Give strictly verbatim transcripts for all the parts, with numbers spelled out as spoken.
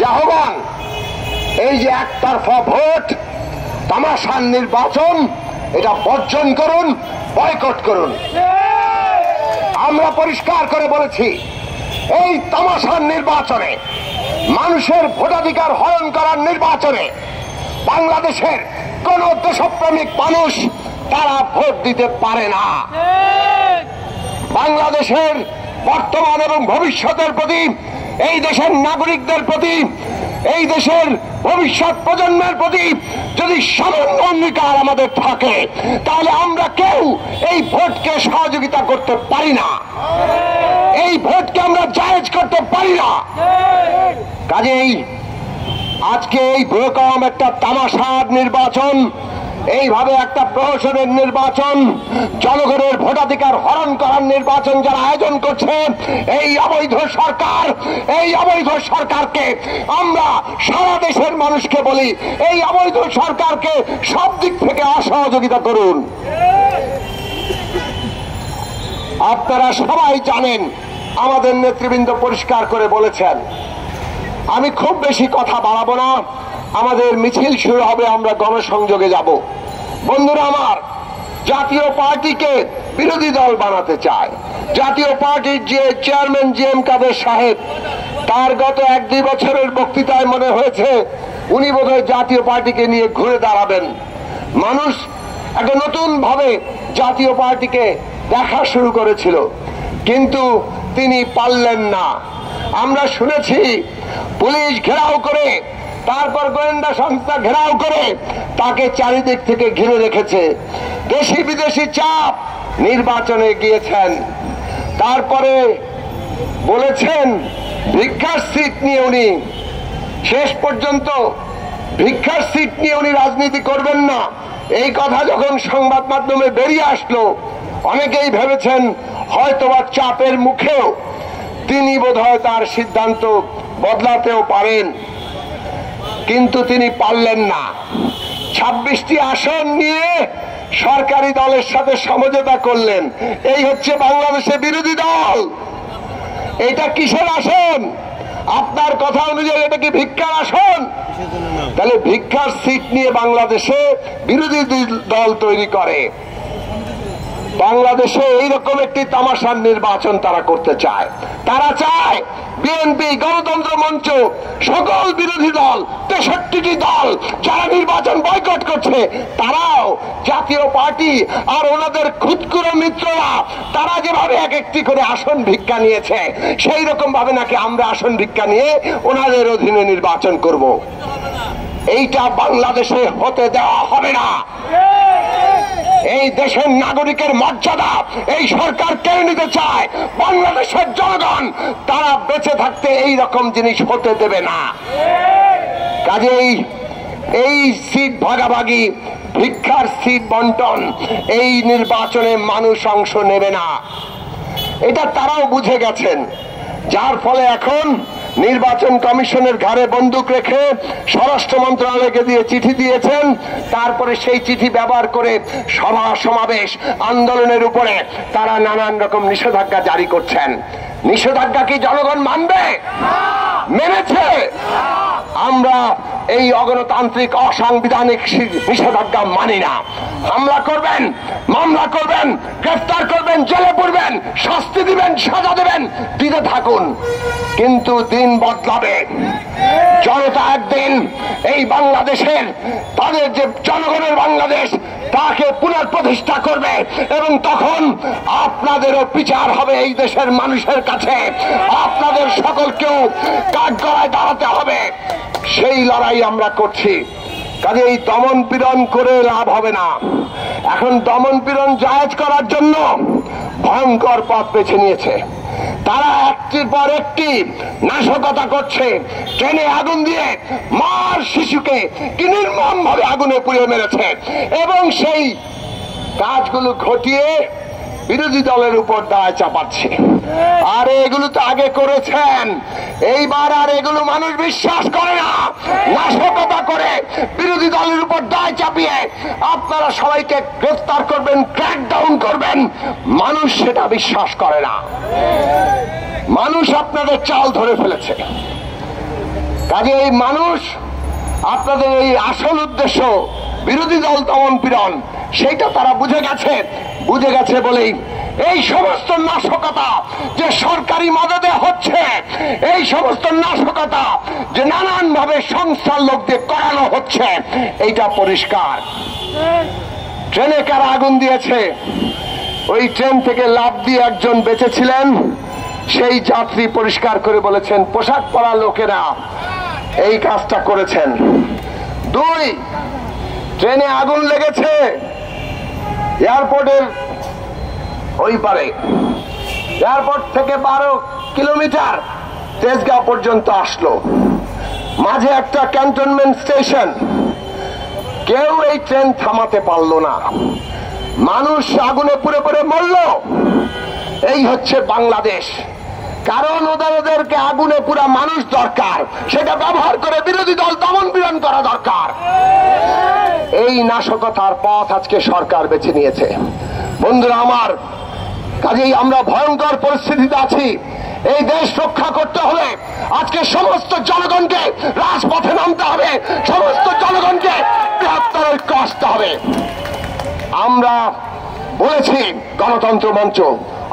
জনগণ এই যে একতরফা ভোট তামাশার নির্বাচন এটা বর্জন করুন, বয়কট করুন। আমরা পরিষ্কার করে বলেছি এই তামাশার নির্বাচনে মানুষের ভোটাধিকার হরণ করার নির্বাচনে বাংলাদেশের কোন দেশপ্রেমিক মানুষ তারা ভোট দিতে পারে না। বাংলাদেশের বর্তমান এবং ভবিষ্যতের প্রতি এই দেশের নাগরিকদের প্রতি এই দেশের ভবিষ্যৎ প্রজন্মের প্রতি যদি সামান্য অঙ্গীকার আমাদের থাকে তাহলে আমরা কেউ এই ভোটকে সহযোগিতা করতে পারি না, এই ভোটকে আমরা জায়েজ করতে পারি না। কাজেই আজকে এই ভয়কম একটা তামাশার নির্বাচন, এইভাবে একটা প্রহসনের নির্বাচন, জনগণের ভোটাধিকার হরণ করার নির্বাচন যারা আয়োজন করছে এই অবৈধ সরকার, এই অবৈধ সরকারকে আমরা সারা দেশের মানুষকে বলি এই অবৈধ সরকারকে সব দিক থেকে অসহযোগিতা করুন। আপনারা সবাই জানেন, আমাদের নেতৃবৃন্দ পরিষ্কার করে বলেছেন। আমি খুব বেশি কথা বাড়াবো না, আমাদের মিছিল শুরু হবে, আমরা গণসংযোগে যাব। বন্ধুরা আমার, জাতীয় পার্টিকে বিরোধী দল বানাতে চায়। জাতীয় পার্টির যে চেয়ারম্যান জি এম কাদের সাহেব, তার গত এক দুই বছরের বক্তৃতায় মনে হয়েছে উনি বোধহয় জাতীয় পার্টিকে নিয়ে ঘুরে দাঁড়াবেন। মানুষ একটা নতুন ভাবে জাতীয় পার্টিকে দেখা শুরু করেছিল, কিন্তু তিনি পারলেন না। আমরা শুনেছি পুলিশ ঘেরাও করে, তারপর গোয়েন্দা সংস্থা ঘেরাও করে তাকে চারিদিক থেকে ঘিরে রেখেছে। দেশি বিদেশি চাপ, নির্বাচনে গিয়েছেন, তারপরে বলেছেন ভিক্ষার সিট নিয়ে উনি, শেষ পর্যন্ত ভিক্ষার সিট নিয়ে উনি রাজনীতি করবেন না। এই কথা যখন সংবাদ মাধ্যমে বেরিয়ে আসলো অনেকেই ভেবেছেন হয়তোবা চাপের মুখেও তিনি বোধহয় তার সিদ্ধান্ত বদলাতেও পারেন, কিন্তু তিনি পারলেন না। ছাব্বিশটি আসন নিয়ে সরকারি দলের সাথে সমঝোতা করলেন। এই হচ্ছে বাংলাদেশে বিরোধী দল। এটা কিসের আসন? আপনার কথা অনুযায়ী এটা কি ভিক্ষার আসন? তাহলে ভিক্ষার সিট নিয়ে বাংলাদেশে বিরোধী দল তৈরি করে। বাংলাদেশে এইরকম একটি তামাশার নির্বাচন তারা করতে চায়। তারা চায় বিএনপি, গণতন্ত্র মঞ্চ, সকল বিরোধী দল, তেষট্টিটি দল যারা নির্বাচন বয়কট করছে তারাও, জাতীয় পার্টি আর ওনাদের খুদকুড়ো মিত্ররা তারা যেভাবে এক একটি করে আসন ভিক্ষা নিয়েছে সেই রকম ভাবে নাকি আমরা আসন ভিক্ষা নিয়ে ওনাদের অধীনে নির্বাচন করব। এইটা বাংলাদেশে হতে দেওয়া হবে না। এই দেশের নাগরিকের মর্যাদা এই সরকার কেড়ে নিতে চায়। বাংলাদেশের জনগণ তারা বেঁচে থাকতে এই রকম জিনিস হতে দেবে না। কাজেই এই সিট ভাগাভাগি, ভিক্ষার সিট বন্টন, এই নির্বাচনে মানুষ অংশ নেবে না, এটা তারাও বুঝে গেছেন। যার ফলে এখন নির্বাচন কমিশনের ঘাড়ে বন্দুক রেখে স্বরাষ্ট্র মন্ত্রণালয়কে দিয়ে চিঠি দিয়েছেন, তারপরে সেই চিঠি ব্যবহার করে সভা সমাবেশ আন্দোলনের উপরে তারা নানান রকম নিষেধাজ্ঞা জারি করছেন। নিষেধাজ্ঞা কি জনগণ মানবে? মেনেছে। আমরা এই অগণতান্ত্রিক অসাংবিধানিক নিষেধাজ্ঞা মানি না। হামলা করবেন, মামলা করবেন, গ্রেফতার করবেন, জেলে পুরবেন, শাস্তি দিবেন, সাজা দেবেন, দিতে থাকুন, কিন্তু দিন বদলাবে। জনতা একদিন এই বাংলাদেশের, তাদের যে জনগণের বাংলাদেশ, তাকে পুনঃপ্রতিষ্ঠা করবে এবং তখন আপনাদেরও বিচার হবে এই দেশের মানুষের কাছে। আপনাদের সকলকেও কাঠগড়ায় দাঁড়াতে হবে। সেই লড়াই আমরা করছি। কাজে এই দমন পীড়ন করে লাভ হবে না। এখন দমন পীড়ন জায়েজ করার জন্য ভয়ঙ্কর পথ বেছে নিয়েছে তারা। একটির পর একটি নাশকতা করছে, ট্রেনে আগুন দিয়ে মার শিশুকে কি নির্মম ভাবে আগুনে পুড়িয়ে মেরেছে, এবং সেই কাজগুলো ঘটিয়ে বিরোধী দলের উপর দায় চাপাচ্ছে। আর এগুলো তো আগে করেছেন, এইবার আর এগুলো মানুষ বিশ্বাস করে না। নাশকতা করে বিরোধী দলের উপর দায় চাপিয়ে আপনারা সবাইকে গ্রেফতার করবেন, ক্র্যাকডাউন করবেন, মানুষ সেটা বিশ্বাস করে না। মানুষ আপনাদের চাল ধরে ফেলেছে। কাজে এই মানুষ আপনাদের এই আসল উদ্দেশ্য বিরোধী দল দমন পীড়ন সেটা তারা বুঝে গেছে বুঝে গেছে বলেই এই সমস্ত নাশকতা যে সরকারি মদদে হচ্ছে এই সমস্ত নাশকতা যে নানান ভাবে সংস্থার লোকদের করানো হচ্ছে এইটা পরিষ্কার। ট্রেনে কারা আগুন দিয়েছে? ওই ট্রেন থেকে লাফ দিয়ে একজন বেঁচেছিলেন, সেই যাত্রী পরিষ্কার করে বলেছেন পোশাক পরা লোকেরা এই কাজটা করেছেন। দুই, ট্রেনে আগুন লেগেছে এয়ারপোর্টের ওই পারে, এয়ারপোর্ট থেকে বারো কিলোমিটার তেজগাঁও পর্যন্ত আসলো, মাঝে একটা ক্যান্টনমেন্ট স্টেশন, কেউ এই ট্রেন থামাতে পারলো না, মানুষ আগুনে পুড়ে পুড়ে মরল। এই হচ্ছে বাংলাদেশ। কারণ ওদেরকে আগুনে পুরা মানুষ দরকার, সেটা ব্যবহার করে বিরোধী দল দমন পীড়ন করা দরকার। এই নাশকতার পথ আজকে সরকার বেছে নিয়েছে। বন্ধুরা আমার, কাজেই আমরা ভয়ঙ্কর পরিস্থিতিতে আছি। এই দেশ রক্ষা করতে হলে আজকে সমস্ত জনগণকে রাজপথে নামতে হবে, সমস্ত জনগণকে বৃহত্তর ঐক্য আসতে হবে। আমরা বলেছি গণতন্ত্র মঞ্চ,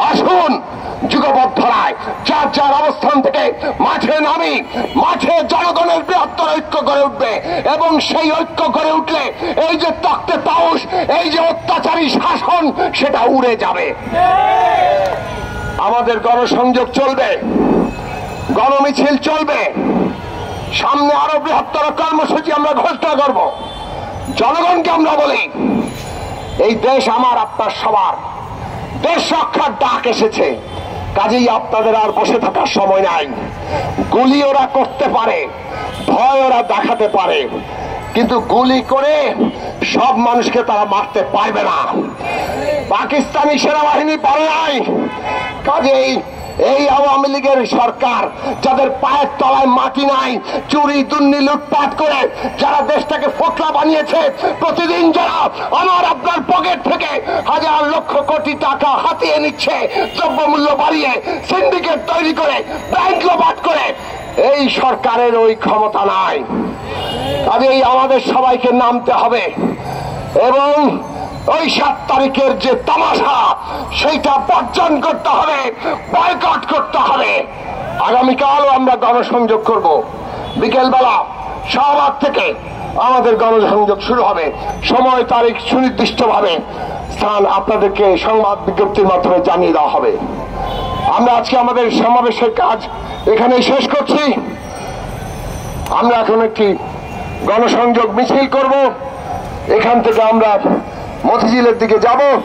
আসুন যুগপথ ধরায় যার যার অবস্থান থেকে মাঠে নামি, মাঠে জনগণের বৃহত্তর ঐক্য গড়ে উঠবে। এবং সেই ঐক্য গড়ে উঠলে এই যে তক্তে তাউস, এই যে অত্যাচারী শাসন, সেটা উড়ে যাবে। আমাদের গণসংযোগ চলবে, গণমিছিল চলবে, সামনে আরো বৃহত্তর কর্মসূচি আমরা ঘোষণা করব। জনগণকে আমরা বলি এই দেশ আমার আপনার সবার, দেশ রক্ষার ডাক এসেছে। কাজেই আপনাদের আর বসে থাকার সময় নাই। গুলি ওরা করতে পারে, ভয় ওরা দেখাতে পারে, কিন্তু গুলি করে সব মানুষকে তারা মারতে পারবে না। পাকিস্তানি সেনাবাহিনী পারে নাই। কাজেই এই আওয়ামী লীগের সরকার, যাদের পায়ের তলায় মাটি নাই, চুরি দুর্নীতি লুটপাট করে যারা দেশটাকে ফোকলা বানিয়েছে, প্রতিদিন যারা আমার আপনার পকেট থেকে হাজার লক্ষ কোটি টাকা হাতিয়ে নিচ্ছে, দ্রব্যমূল্য বাড়িয়ে সিন্ডিকেট তৈরি করে ব্যাংক লুটপাট করে, এই সরকারের ওই ক্ষমতা নাই। কাজেই আমাদের সবাইকে নামতে হবে এবং ওই সাত তারিখের যে তামাশা সেইটা বর্জন করতে হবে, বয়কট করতে হবে। আগামীকালও আমরা গণসংযোগ করব, বিকেলবেলা শাহবাগ থেকে আমাদের গণসংযোগ শুরু হবে। সময় তারিখ সুনির্দিষ্টভাবে স্থান আপনাদেরকে সংবাদ বিজ্ঞপ্তির মাধ্যমে জানিয়ে দেওয়া হবে। আমরা আজকে আমাদের সমাবেশের কাজ এখানেই শেষ করছি। আমরা এখন একটি গণসংযোগ মিছিল করব, এখান থেকে আমরা মতিঝিলের দিকে যাব।